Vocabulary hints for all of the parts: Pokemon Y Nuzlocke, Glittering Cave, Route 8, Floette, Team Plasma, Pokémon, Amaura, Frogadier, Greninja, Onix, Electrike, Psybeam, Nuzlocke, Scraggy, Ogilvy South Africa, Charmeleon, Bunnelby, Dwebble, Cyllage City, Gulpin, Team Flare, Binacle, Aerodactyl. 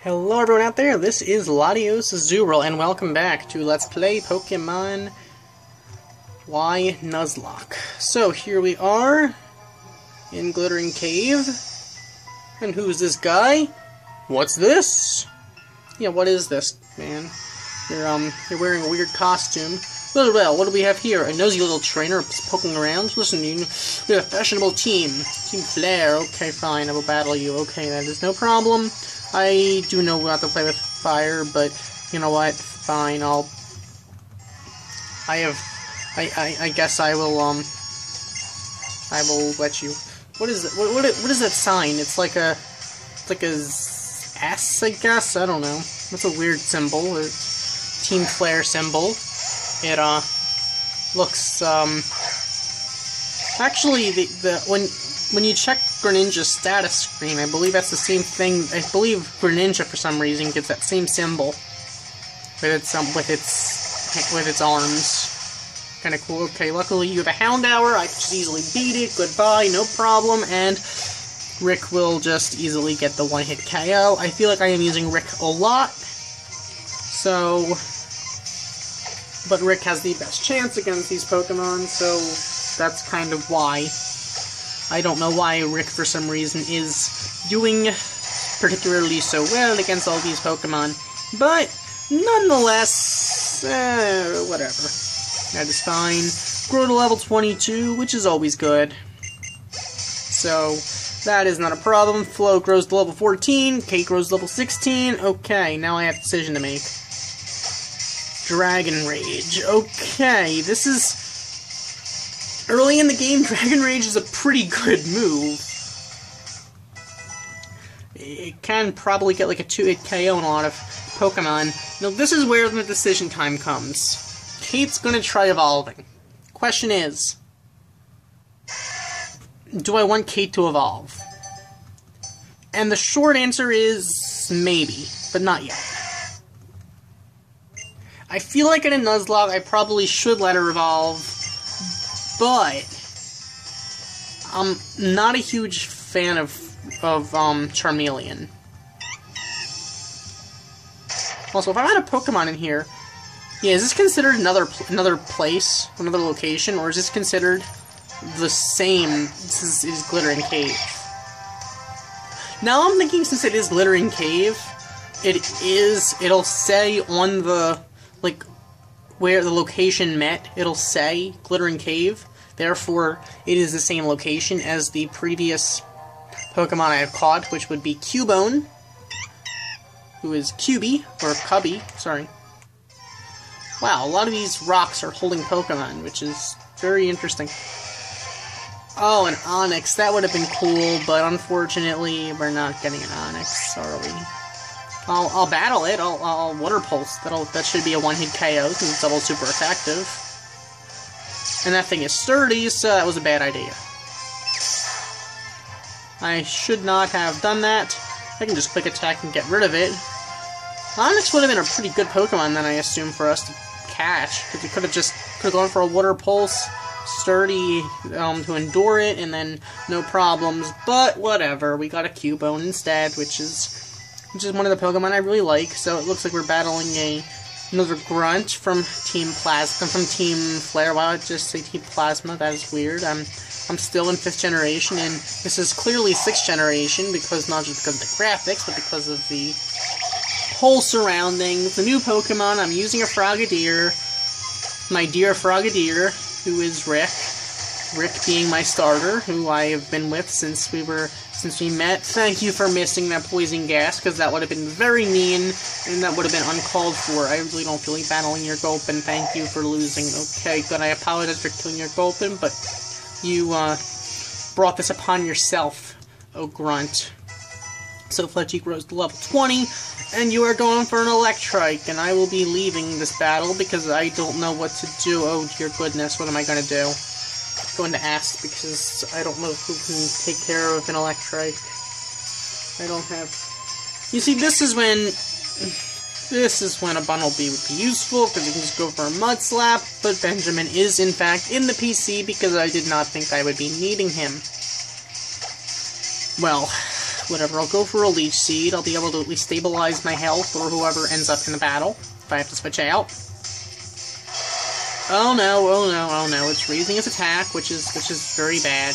Hello everyone out there, this is Latios Azurill and welcome back to Let's Play Pokemon Y Nuzlocke. So here we are in Glittering Cave. And who's this guy? What's this? Yeah, what is this, man? You're wearing a weird costume. Well, what do we have here? A nosy little trainer poking around. Listen, you, we have a fashionable team. Team Flare. Okay, fine. I will battle you. Okay, that is no problem. I do know how to play with fire, but you know what? Fine. I guess I will let you. What is that? What is that sign? It's like a, S, I guess? I don't know. That's a weird symbol. A Team Flare symbol. It, looks, actually, when you check Greninja's status screen, I believe that's the same thing. I believe Greninja, for some reason, gets that same symbol with its arms. Kinda cool. Okay, luckily you have a Houndour. I can just easily beat it. Goodbye, no problem, and Rick will just easily get the one-hit KO. I feel like I am using Rick a lot, so... But Rick has the best chance against these Pokemon, so that's kind of why. I don't know why Rick, for some reason, is doing particularly so well against all these Pokemon, but nonetheless, whatever. That is fine. Grow to level 22, which is always good. So... that is not a problem. Flo grows to level 14. Kate grows to level 16. Okay, now I have a decision to make. Dragon Rage. Okay, this is... early in the game, Dragon Rage is a pretty good move. It can probably get like a 2-hit KO on a lot of Pokemon. Now this is where the decision time comes. Kate's gonna try evolving. Question is... do I want Kate to evolve? And the short answer is maybe, but not yet. I feel like in a Nuzlocke I probably should let her evolve, but I'm not a huge fan of Charmeleon. Also, if I had a Pokemon in here, yeah, is this considered another location, or is this considered the same? This is Glittering Cave. Now I'm thinking, since it is Glittering Cave, it'll say on the, like, where the location met, it'll say Glittering Cave, therefore it is the same location as the previous Pokemon I have caught, which would be Cubone, who is Cubby, or Cubby, sorry. Wow, a lot of these rocks are holding Pokemon, which is very interesting. Oh, an Onix. That would have been cool, but unfortunately, we're not getting an Onix, are we? I'll battle it. I'll Water Pulse. That should be a one-hit KO, because it's double super effective. And that thing is sturdy, so that was a bad idea. I should not have done that. I can just quick attack and get rid of it. Onix would have been a pretty good Pokemon, then, I assume, for us to catch, because we could have gone for a Water Pulse. Sturdy to endure it, and then no problems, but whatever, we got a Cubone instead, which is one of the Pokemon I really like. So it looks like we're battling another grunt from Team Plasma, from Team Flare. Why would I just say Team Plasma? That is weird. I'm still in 5th generation, and this is clearly 6th generation, because not just because of the graphics, but because of the whole surroundings. The new Pokemon, I'm using a Frogadier, my dear Frogadier, who is Rick. Rick being my starter, who I have been with since we met. Thank you for missing that poison gas, because that would have been very mean, and that would have been uncalled for. I really don't feel like battling your Gulpin. Thank you for losing. Okay, good. I apologize for killing your Gulpin, but you, brought this upon yourself, oh grunt. So Fletchling grows to level 20, and you are going for an Electrike, and I will be leaving this battle because I don't know what to do. Oh dear goodness, what am I going to do? I'm going to ask because I don't know who can take care of an Electrike. I don't have... You see, this is when a Bunnelby would be useful, because you can just go for a Mudslap, but Benjamin is, in fact, in the PC, because I did not think I would be needing him. Well, whatever, I'll go for a Leech Seed. I'll be able to at least stabilize my health, or whoever ends up in the battle, if I have to switch out. Oh no, oh no, oh no, it's raising its attack, which is very bad.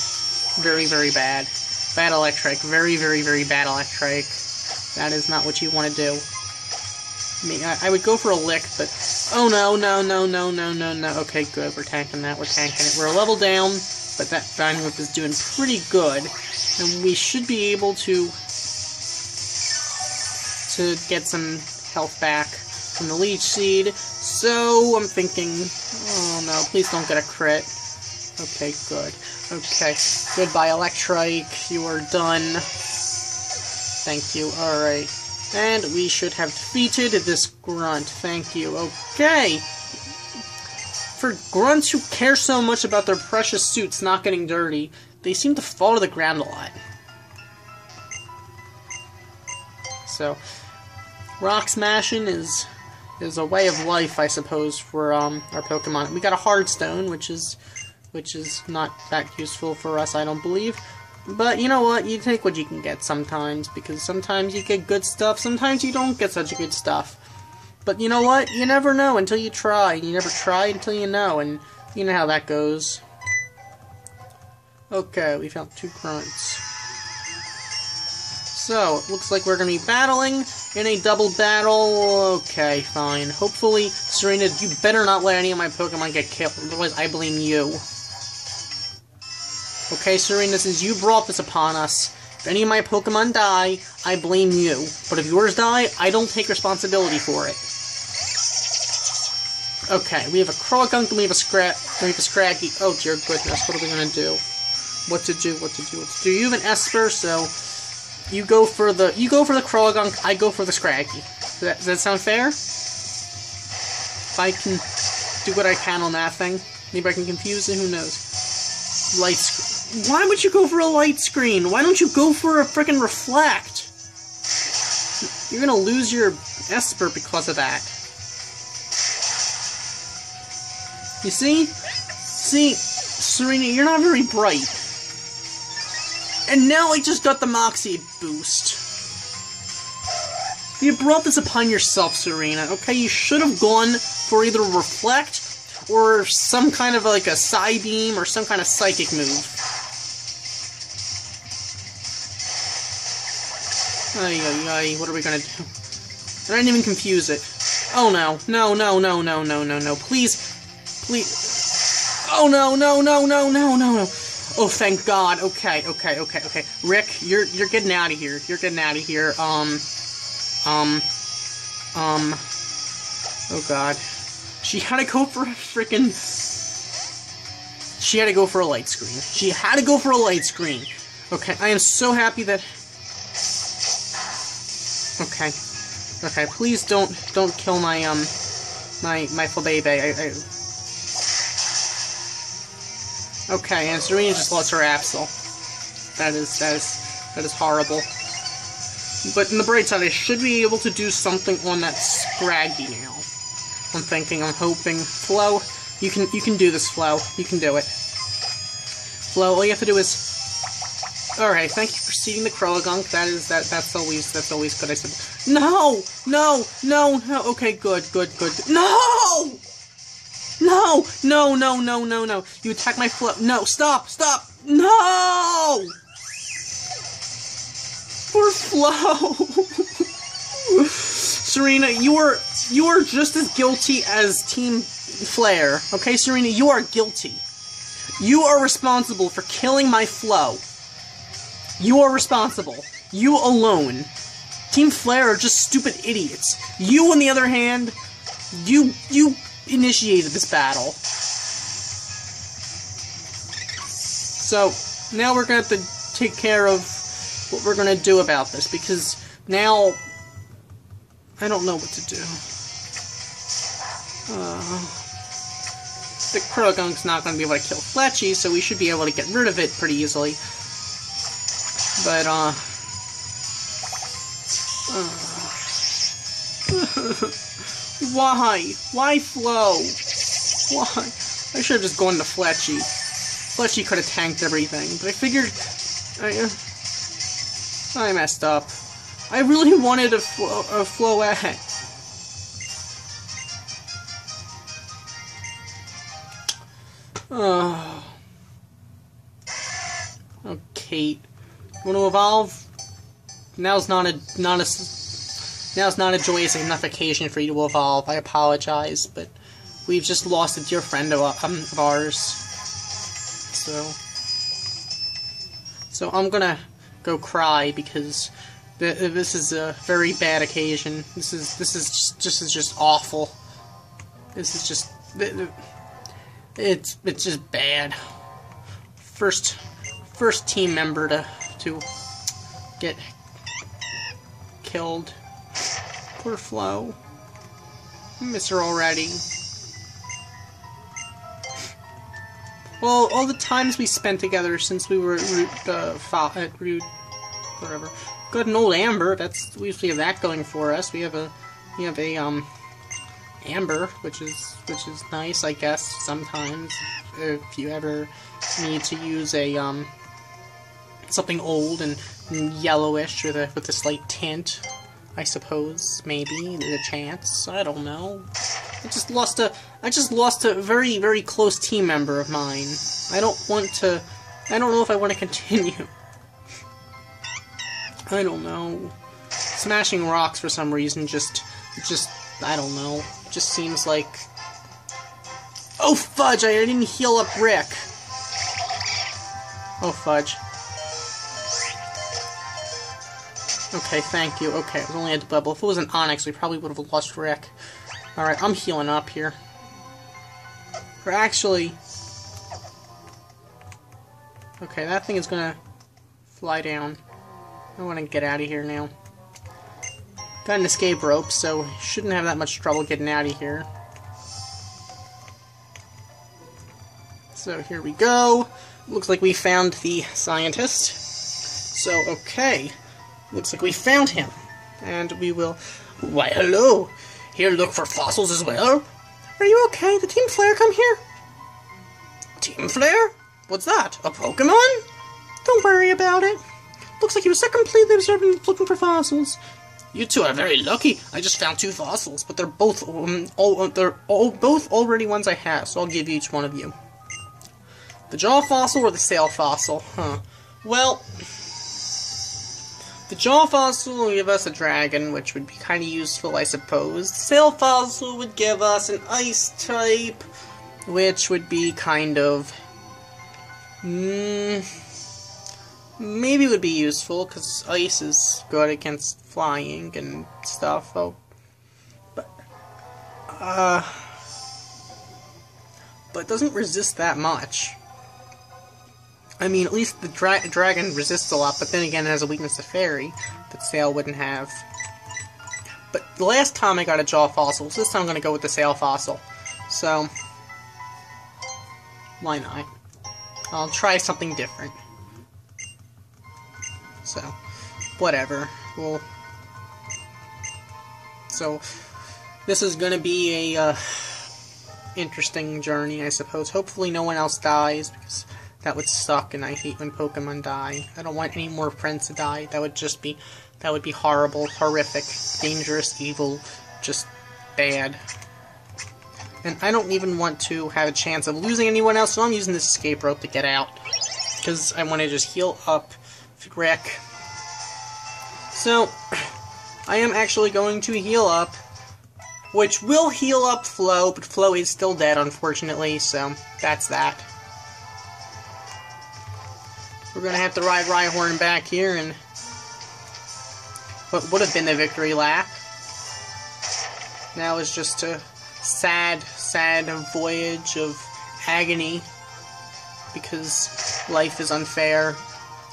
Very, very bad. Bad Electrike. Very, very, very bad Electrike. That is not what you want to do. I mean, I would go for a Lick, but... Oh no, no, no, no, no, no, no. Okay, good, we're tanking that, we're tanking it. We're a level down, but that Vine Whip is doing pretty good. And we should be able to get some health back from the Leech Seed. So, I'm thinking... Oh no, please don't get a crit. Okay, good. Okay. Goodbye, Electrike. You are done. Thank you. Alright. And we should have defeated this grunt. Thank you. Okay! For grunts who care so much about their precious suits not getting dirty, they seem to fall to the ground a lot. So, rock smashing is a way of life, I suppose, for our Pokemon. We got a Hardstone, which is not that useful for us, I don't believe. But you know what, you take what you can get sometimes, because sometimes you get good stuff, sometimes you don't get such good stuff. But you know what, you never know until you try, and you never try until you know, and you know how that goes. Okay, we found 2 grunts. So, it looks like we're going to be battling in a double battle. Okay, fine. Hopefully, Serena, you better not let any of my Pokemon get killed, otherwise I blame you. Okay, Serena, since you brought this upon us, if any of my Pokemon die, I blame you. But if yours die, I don't take responsibility for it. Okay, we have a Croagunk, and we have a Scraggy. Oh, dear goodness, what are we gonna do? What to do, what to do, what to do? You have an Esper, so you go for the Croagunk, I go for the Scraggy. Does that sound fair? If I can do what I can on that thing, maybe I can confuse it, who knows? Why would you go for a light screen? Why don't you go for a frickin' reflect? You're gonna lose your Esper because of that. You see? See, Serena, you're not very bright. And now I just got the Moxie boost. You brought this upon yourself, Serena. Okay, you should have gone for either reflect or some kind of like a Psybeam or some kind of psychic move. Ay, ay, ay, what are we gonna do? I didn't even confuse it. Oh no, no, no, no, no, no, no, no, please, please. Oh no, no, no, no, no, no, no. Oh, thank God. Okay, okay, okay, okay. Rick, you're getting out of here. You're getting out of here. Oh God. She had to go for a light screen. She had to go for a light screen. Okay, I am so happy that... Okay. Okay, please don't kill my, my Flabébé. Okay, and Serena just lost her Absol. That is horrible. But in the bright side, I should be able to do something on that Scraggy now. I'm thinking, I'm hoping. Flo, you can do this, Flo. You can do it. Flo, all you have to do is... Alright, thank you for seeing the Croagunk. That's always good, I said. No! No! No! No! Okay, good, good, good. No! No! No, no, no, no, no. You attack my Flo. No, stop! Stop! No! Poor Flo! Serena, you are just as guilty as Team Flare. Okay, Serena, you are guilty. You are responsible for killing my Flo. You are responsible. You alone. Team Flare are just stupid idiots. You, on the other hand, you initiated this battle. So, now we're gonna have to take care of what we're gonna do about this, because now... I don't know what to do. The Croagunk's not gonna be able to kill Fletchy, so we should be able to get rid of it pretty easily. But, Why? Why Flo? Why? I should have just gone to Fletchy. Fletchy could have tanked everything, but I figured... I messed up. I really wanted a Floette. Oh, Kate. Want to evolve? Now's not a joyous enough occasion for you to evolve. I apologize, but we've just lost a dear friend of ours. So I'm gonna go cry because this is a very bad occasion. This is just awful. This is just it's just bad. First team member to get killed. Poor Flo. I miss her already. Well, all the times we spent together since we were at Route whatever. Got an old Amber. That's we usually have that going for us. We have a Amber, which is nice, I guess. Sometimes, if you ever need to use a something old and yellowish with a slight tint, I suppose maybe there's a chance. I don't know. I just lost a very, very close team member of mine. I don't know if I want to continue. I don't know. Smashing rocks for some reason just I don't know. Just seems like... Oh fudge! I didn't heal up Rick! Oh fudge. Okay, thank you. Okay, it was only a Dwebble. If it was an Onix, we probably would have lost Rick. Alright, I'm healing up here. Or actually... Okay, that thing is gonna fly down. I want to get out of here now. Got an escape rope, so shouldn't have that much trouble getting out of here. So here we go. Looks like we found the scientist. So, okay. Looks like we found him. And we will... Why, hello! Here, look for fossils as well? Are you okay? Did Team Flare come here? Team Flare? What's that? A Pokemon? Don't worry about it. Looks like he was so completely observant looking for fossils. You two are very lucky. I just found two fossils, but they're both both already ones I have, so I'll give each one of you. The jaw fossil or the sail fossil? Huh. Well... The jaw fossil will give us a dragon, which would be kind of useful, I suppose. The sail fossil would give us an ice type, which would be kind of... maybe would be useful, because ice is good against flying and stuff. Oh, but it doesn't resist that much. I mean, at least the dragon resists a lot, but then again it has a weakness to fairy that sail wouldn't have. But the last time I got a jaw fossil, so this time I'm going to go with the sail fossil. So, why not? I'll try something different. So, whatever. Well, so, this is going to be a interesting journey, I suppose. Hopefully no one else dies, because... That would suck, and I hate when Pokemon die. I don't want any more friends to die. That would be horrible, horrific, dangerous, evil, just bad. And I don't even want to have a chance of losing anyone else, so I'm using this escape rope to get out. Because I want to just heal up Rick. So, I am actually going to heal up, which will heal up Flo, but Flo is still dead, unfortunately, so that's that. We're gonna have to ride Rhyhorn back here and what would have been the victory lap. Now is just a sad, sad voyage of agony because life is unfair,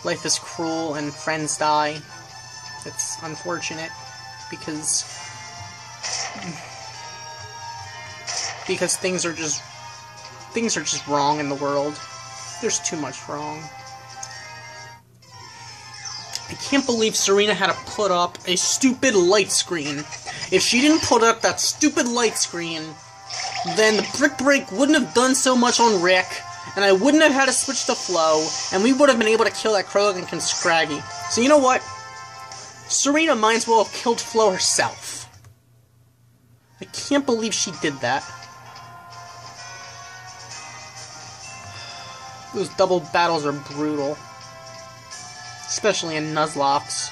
life is cruel, and friends die. It's unfortunate because things are just wrong in the world. There's too much wrong. I can't believe Serena had to put up a stupid light screen. If she didn't put up that stupid light screen, then the Brick Break wouldn't have done so much on Rick, and I wouldn't have had to switch to Flow, and we would have been able to kill that Croagunk and Scraggy. So you know what? Serena might as well have killed Flow herself. I can't believe she did that. Those double battles are brutal. Especially in Nuzlocke's.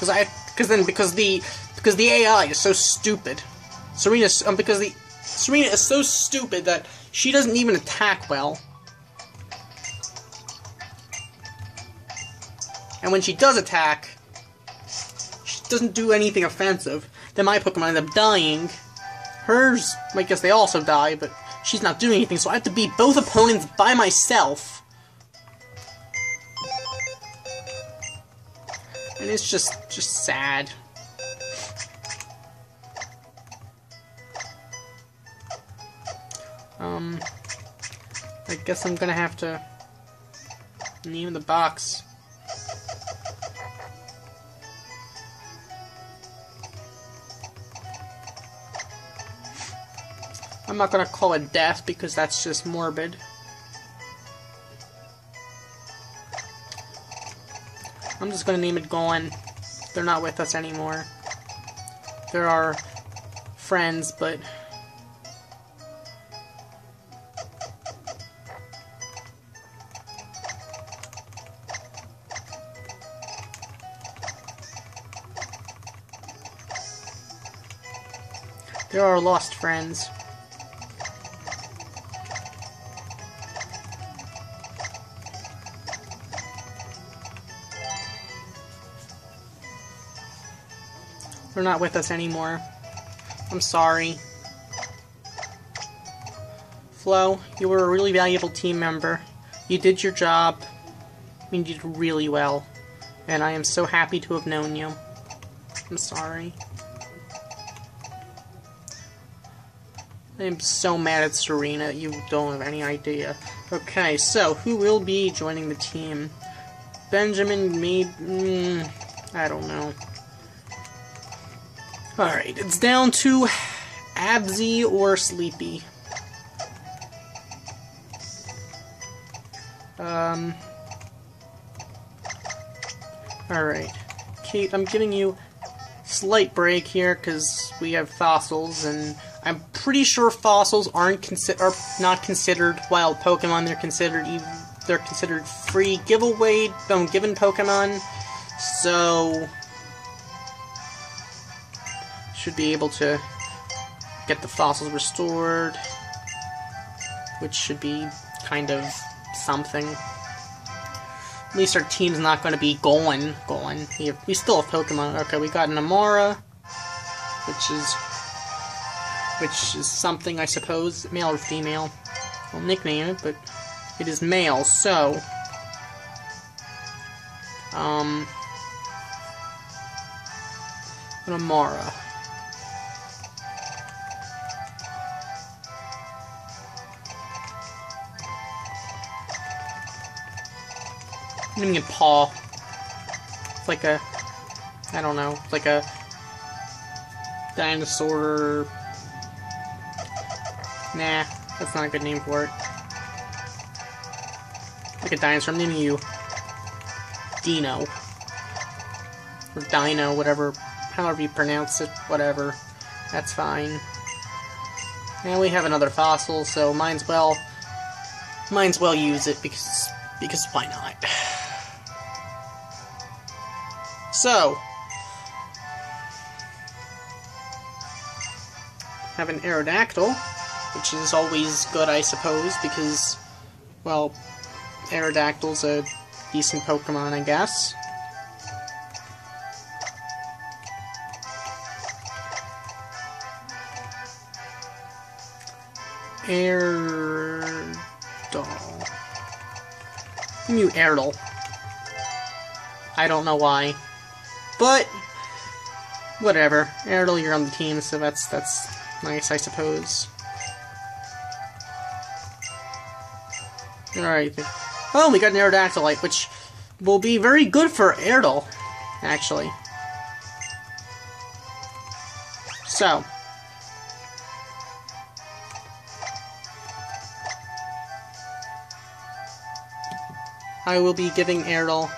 Because the AI is so stupid. Serena is so stupid that she doesn't even attack well. And when she does attack, she doesn't do anything offensive. Then my Pokemon end up dying. Hers, I guess they also die, but she's not doing anything, so I have to beat both opponents by myself. And it's just sad. I guess I'm gonna have to name the box. I'm not gonna call it death because that's just morbid. I'm just gonna name it Gone. They're not with us anymore. They're our friends, but they're our lost friends. They're not with us anymore. I'm sorry. Flo, you were a really valuable team member. You did your job. I mean, you did really well. And I am so happy to have known you. I'm sorry. I am so mad at Serena. You don't have any idea. Okay, so who will be joining the team? Benjamin, me. I don't know. Alright, it's down to Abzi or Sleepy. Alright. Kate, I'm giving you a slight break here because we have fossils, and I'm pretty sure fossils are not considered wild Pokemon. They're considered free giveaway given Pokemon. So should be able to get the fossils restored, which should be kind of something. At least our team's not going to be going. We still have Pokemon. Okay, we got an Amara, which is something, I suppose, male or female. I'll nickname it, but it is male. So, an Amara. I'm naming it Paul. It's like a, I don't know, it's like a dinosaur. Nah, that's not a good name for it. Like a dinosaur. I'm naming you Dino. Or Dino, whatever, however you pronounce it, whatever. That's fine. And we have another fossil, so might as well use it because why not? So, have an Aerodactyl, which is always good, I suppose, because, well, Aerodactyl's a decent Pokemon, I guess. Aerodactyl. Give me Aerodactyl. I don't know why. But whatever, Aerodactyl, you're on the team, so that's nice, I suppose. All right. Oh, we got an Aerodactylite, which will be very good for Aerodactyl, actually. So. I will be giving Aerodactyl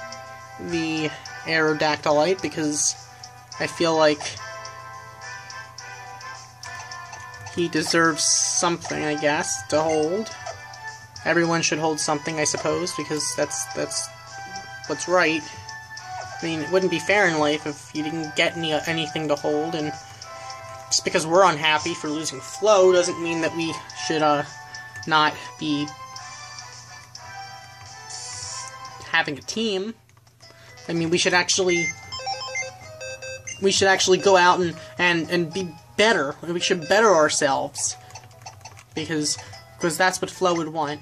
the Aerodactylite because I feel like he deserves something, I guess, to hold. Everyone should hold something, I suppose, because that's what's right. I mean, it wouldn't be fair in life if you didn't get anything to hold, and just because we're unhappy for losing Flo doesn't mean that we should not be having a team. I mean, we should actually go out and be better. We should better ourselves because that's what Flo would want.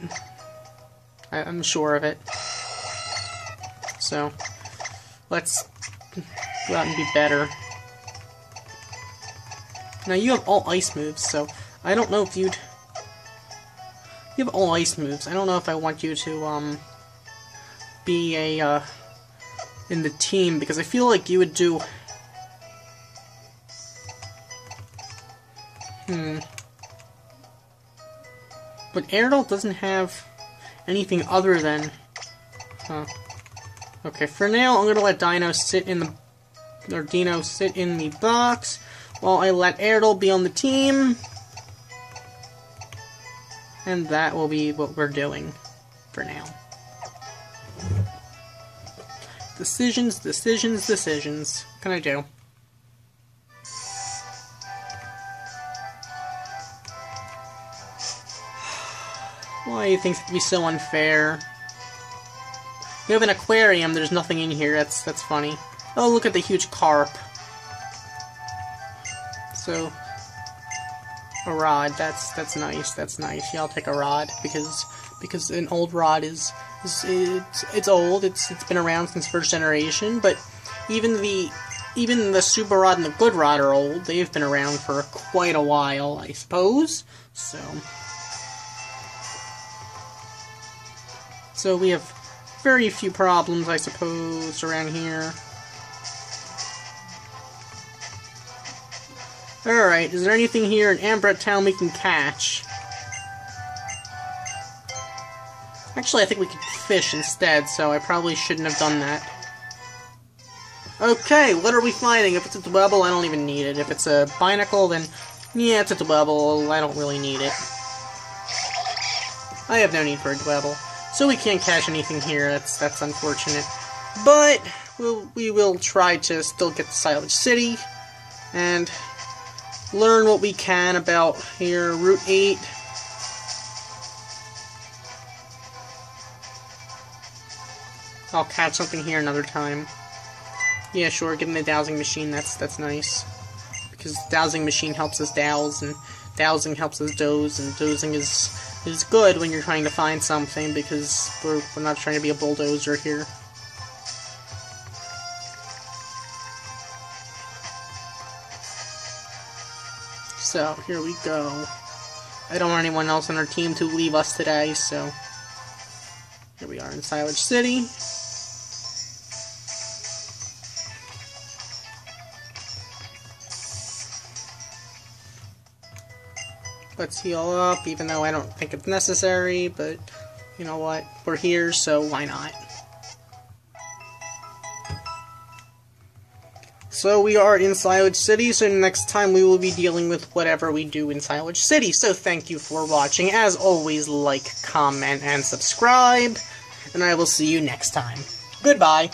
I'm sure of it. So let's go out and be better. Now you have all ice moves, so I don't know if you'd. You have all ice moves. I don't know if I want you to be a in the team because I feel like you would do. But Aerodactyl doesn't have anything other than. Huh. Okay, for now I'm gonna let Dino sit in the, or Dino sit in the box while I let Aerodactyl be on the team, and that will be what we're doing for now. Decisions, decisions, decisions. What can I do? Why do things have to be so unfair? We have an aquarium. There's nothing in here. That's funny. Oh, look at the huge carp. So, a rod. That's nice. That's nice. Yeah, I'll take a rod because an old rod is old. It's been around since first generation. But even the super rod and the good rod are old. They've been around for quite a while, I suppose. So we have very few problems, I suppose, around here. Alright, is there anything here in Ambrette Town we can catch? Actually, I think we could fish instead, so I probably shouldn't have done that. Okay, what are we finding? If it's a Dwebble, I don't even need it. If it's a Binacle, then yeah, it's a Dwebble. I don't really need it. I have no need for a Dwebble. So we can't catch anything here, that's unfortunate. But we will try to still get to Cyllage City and learn what we can about here, Route 8. I'll catch something here another time. Yeah, sure, give me the dowsing machine, that's nice. Because the dowsing machine helps us douse, and dowsing helps us doze, and dozing is... It's good when you're trying to find something, because we're not trying to be a bulldozer here. So, here we go. I don't want anyone else on our team to leave us today, so... Here we are in Cyllage City. Let's heal up, even though I don't think it's necessary, but you know what? We're here, so why not? So we are in Cyllage City, so next time we will be dealing with whatever we do in Cyllage City. So thank you for watching. As always, like, comment, and subscribe, and I will see you next time. Goodbye!